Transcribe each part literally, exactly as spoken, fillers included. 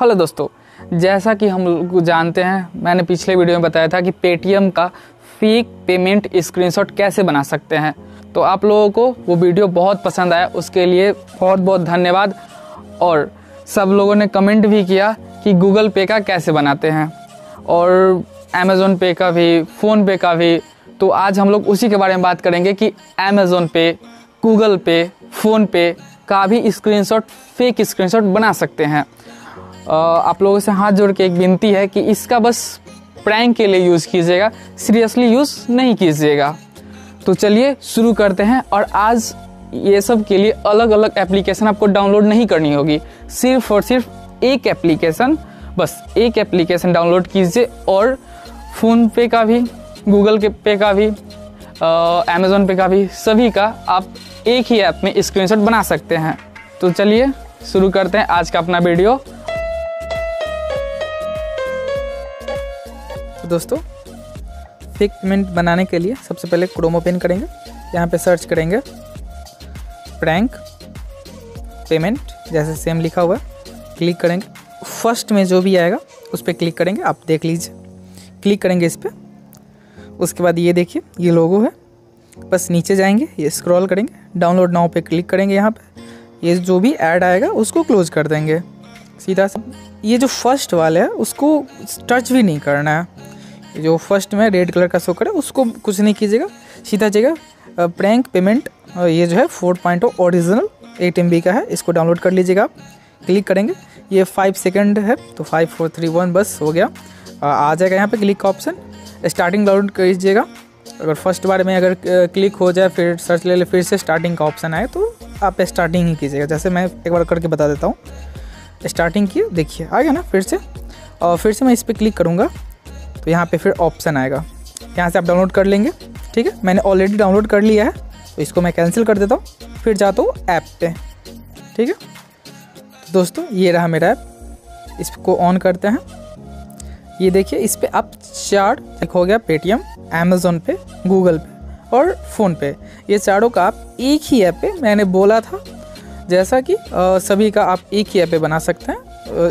Hello दोस्तों, जैसा कि हम लोग जानते हैं, मैंने पिछले वीडियो में बताया था कि पेटीएम का फेक पेमेंट स्क्रीनशॉट कैसे बना सकते हैं। तो आप लोगों को वो वीडियो बहुत पसंद आया, उसके लिए बहुत बहुत धन्यवाद। और सब लोगों ने कमेंट भी किया कि गूगल पे का कैसे बनाते हैं और अमेज़न पे का भी, फ़ोनपे का भी। तो आज हम लोग उसी के बारे में बात करेंगे कि अमेज़न पे, गूगल पे, फ़ोनपे का भी स्क्रीनशॉट, फेक स्क्रीनशॉट बना सकते हैं। आप लोगों से हाथ जोड़ के एक विनती है कि इसका बस प्रैंक के लिए यूज़ कीजिएगा, सीरियसली यूज़ नहीं कीजिएगा। तो चलिए शुरू करते हैं। और आज ये सब के लिए अलग अलग एप्लीकेशन आपको डाउनलोड नहीं करनी होगी, सिर्फ और सिर्फ एक एप्लीकेशन, बस एक एप्लीकेशन डाउनलोड कीजिए। और फ़ोन पे का भी, गूगल के पे का भी, अमेज़न पे का भी, सभी का आप एक ही ऐप में स्क्रीनशॉट बना सकते हैं। तो चलिए शुरू करते हैं आज का अपना वीडियो। दोस्तों, फेक पेमेंट बनाने के लिए सबसे पहले क्रोम ओपन करेंगे, यहाँ पे सर्च करेंगे प्रैंक पेमेंट, जैसे सेम लिखा हुआ क्लिक करेंगे। फर्स्ट में जो भी आएगा उस पर क्लिक करेंगे, आप देख लीजिए। क्लिक करेंगे इस पर, उसके बाद ये देखिए ये लोगो है, बस नीचे जाएंगे, ये स्क्रॉल करेंगे, डाउनलोड नाउ पे क्लिक करेंगे। यहाँ पे ये जो भी ऐड आएगा उसको क्लोज कर देंगे सीधा सा। ये जो फर्स्ट वाला है उसको टच भी नहीं करना है, जो फर्स्ट में रेड कलर का शो करे उसको कुछ नहीं कीजिएगा। सीधा जाइएगा प्रैंक पेमेंट, ये जो है four point zero original eight M B का है, इसको डाउनलोड कर लीजिएगा आप। क्लिक करेंगे, ये फाइव सेकंड है तो फाइव फोर थ्री वन, बस हो गया। आ जाएगा यहाँ पे क्लिक का ऑप्शन, स्टार्टिंग डाउनलोड कीजिएगा। अगर फर्स्ट बार में अगर क्लिक हो जाए, फिर सर्च ले ले, फिर से स्टार्टिंग का ऑप्शन आए तो आप स्टार्टिंग ही कीजिएगा। जैसे मैं एक बार करके बता देता हूँ, स्टार्टिंग किए, देखिए आ गया ना। फिर से और फिर से मैं इस पर क्लिक करूँगा तो यहाँ पे फिर ऑप्शन आएगा, यहाँ से आप डाउनलोड कर लेंगे। ठीक है, मैंने ऑलरेडी डाउनलोड कर लिया है तो इसको मैं कैंसिल कर देता हूँ, फिर जाता हूँ ऐप पे। ठीक है तो दोस्तों, ये रहा मेरा ऐप, इसको ऑन करते हैं। ये देखिए, इस पर आप चार हो गया, पेटीएम, अमेज़न पे, गूगल पे और फ़ोनपे, ये चारों का आप एक ही ऐप पे, मैंने बोला था जैसा कि सभी का आप एक ही ऐप पे बना सकते हैं,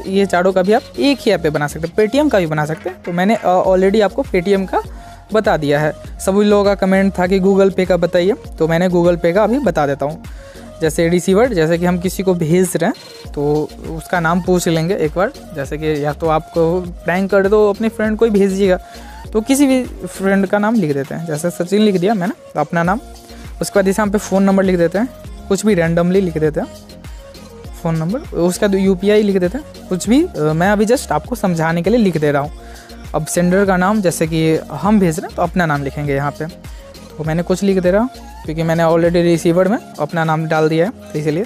ये चारों का भी आप एक ही ऐप पे बना सकते हैं, पेटीएम का भी बना सकते हैं। तो मैंने ऑलरेडी आपको पेटीएम का बता दिया है। सभी लोगों का कमेंट था कि गूगल पे का बताइए, तो मैंने गूगल पे का अभी बता देता हूँ। जैसे रिसीवर, जैसे कि हम किसी को भेज रहे हैं तो उसका नाम पूछ लेंगे एक बार, जैसे कि या तो आपको प्रैंक कर दो, अपने फ्रेंड को ही भेजिएगा, तो किसी भी फ्रेंड का नाम लिख देते हैं। जैसे सचिन लिख दिया मैंने अपना नाम, उसके बाद जैसे हम पे फ़ोन नंबर लिख देते हैं, कुछ भी रैंडमली लिख देते हैं फ़ोन नंबर, उसका यू पी आई लिख देते हैं, कुछ भी। मैं अभी जस्ट आपको समझाने के लिए लिख दे रहा हूँ। अब सेंडर का नाम, जैसे कि हम भेज रहे हैं तो अपना नाम लिखेंगे यहाँ पे, तो मैंने कुछ लिख दे रहा हूँ क्योंकि मैंने ऑलरेडी रिसीवर में अपना नाम डाल दिया है, तो इसीलिए।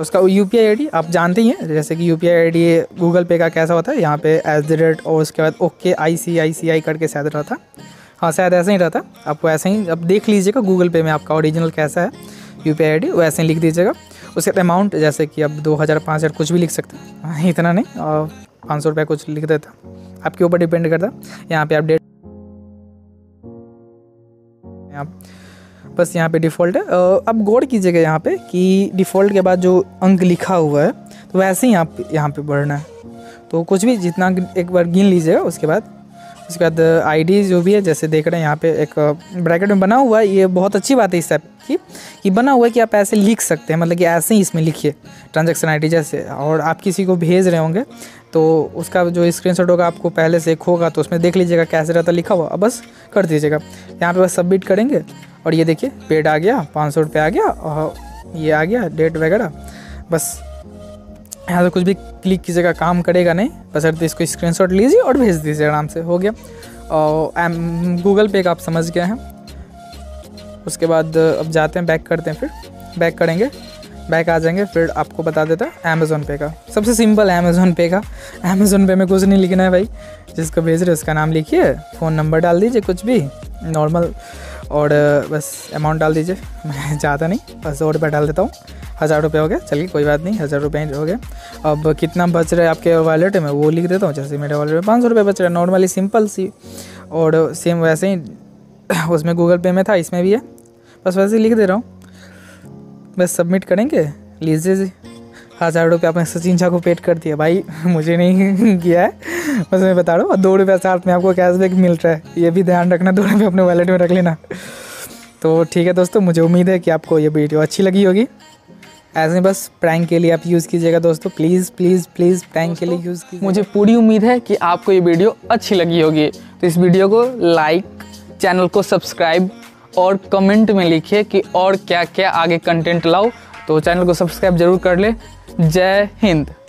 उसका U P I I D आप जानते ही हैं, जैसे कि U P I I D Google Pay का कैसा होता है, यहाँ पे एट द रेट और उसके बाद ओके आई सी आई सी आई करके शायद रहा था, हाँ शायद ऐसा ही रहा था। आपको ऐसे ही अब देख लीजिएगा गूगल पे में आपका ओरिजिनल कैसा है U P I I D, वैसे ही लिख दीजिएगा। उसके बाद अमाउंट, जैसे कि अब दो हज़ार पाँच हज़ार कुछ भी लिख सकते हैं, इतना नहीं, और पाँच सौ रुपये कुछ लिख देता, आपके ऊपर डिपेंड करता। यहाँ पे आप डेट, आप बस यहाँ पे डिफ़ॉल्ट है, आप गौर कीजिएगा यहाँ पे कि डिफ़ॉल्ट के बाद जो अंक लिखा हुआ है तो वैसे ही आप यहाँ पे बढ़ना है, तो कुछ भी जितना एक बार गिन लीजिएगा। उसके बाद उसके बाद आईडी जो भी है, जैसे देख रहे हैं यहाँ पे एक ब्रैकेट में बना हुआ है, ये बहुत अच्छी बात है इस ऐप की कि बना हुआ है कि आप ऐसे लिख सकते हैं, मतलब कि ऐसे ही इसमें लिखिए ट्रांजैक्शन आईडी जैसे। और आप किसी को भेज रहे होंगे तो उसका जो स्क्रीनशॉट होगा आपको पहले से एक होगा, तो उसमें देख लीजिएगा कैसे रहता लिखा हुआ, बस कर दीजिएगा यहाँ पर, बस सबमिट करेंगे। और ये देखिए पेड आ गया, पाँच सौ रुपये आ गया, और ये आ गया डेट वगैरह। बस यहाँ से कुछ भी क्लिक कीजिएगा, काम करेगा नहीं, बस अर्थ इसको स्क्रीनशॉट लीजिए और भेज दीजिए, आराम से हो गया। और गूगल पे का आप समझ गए हैं। उसके बाद अब जाते हैं, बैक करते हैं, फिर बैक करेंगे, बैक आ जाएंगे, फिर आपको बता देता है अमेज़न पे का। सबसे सिंपल है अमेज़न पे का, अमेज़न पे में कुछ नहीं लिखना है भाई, जिसको भेज रहे उसका नाम लिखिए, फ़ोन नंबर डाल दीजिए कुछ भी नॉर्मल, और बस अमाउंट डाल दीजिए, मैं ज़्यादा नहीं, बस सौ रुपये डाल देता हूँ, हज़ार रुपये हो गया, चलिए कोई बात नहीं, हज़ार रुपये हो गया। अब कितना बच रहा है आपके वॉलेट में वो लिख देता हूँ, जैसे मेरे वॉलेट में पाँच सौ रुपये बच रहा है, नॉर्मली सिंपल सी। और सेम वैसे ही उसमें गूगल पे में था, इसमें भी है, बस वैसे ही लिख दे रहा हूँ, बस सबमिट करेंगे, लीजिए जी, हजार रुपये आपने सचिन झा को पेड कर दिया। भाई मुझे नहीं किया है, बस मैं बता रहा हूँ। और दो रुपये साथ में आपको कैशबैक मिल रहा है, ये भी ध्यान रखना, दो रुपये अपने वॉलेट में रख लेना। तो ठीक है दोस्तों, मुझे उम्मीद है कि आपको ये वीडियो अच्छी लगी होगी। ऐसे बस प्रैंक के लिए आप यूज़ कीजिएगा दोस्तों, प्लीज़ प्लीज़ प्लीज़ प्रैंक के लिए यूज़ कीजिए। मुझे पूरी उम्मीद है कि आपको ये वीडियो अच्छी लगी होगी। तो इस वीडियो को लाइक, चैनल को सब्सक्राइब और कमेंट में लिखिए कि और क्या क्या आगे कंटेंट लाओ। तो चैनल को सब्सक्राइब जरूर कर ले। जय हिंद।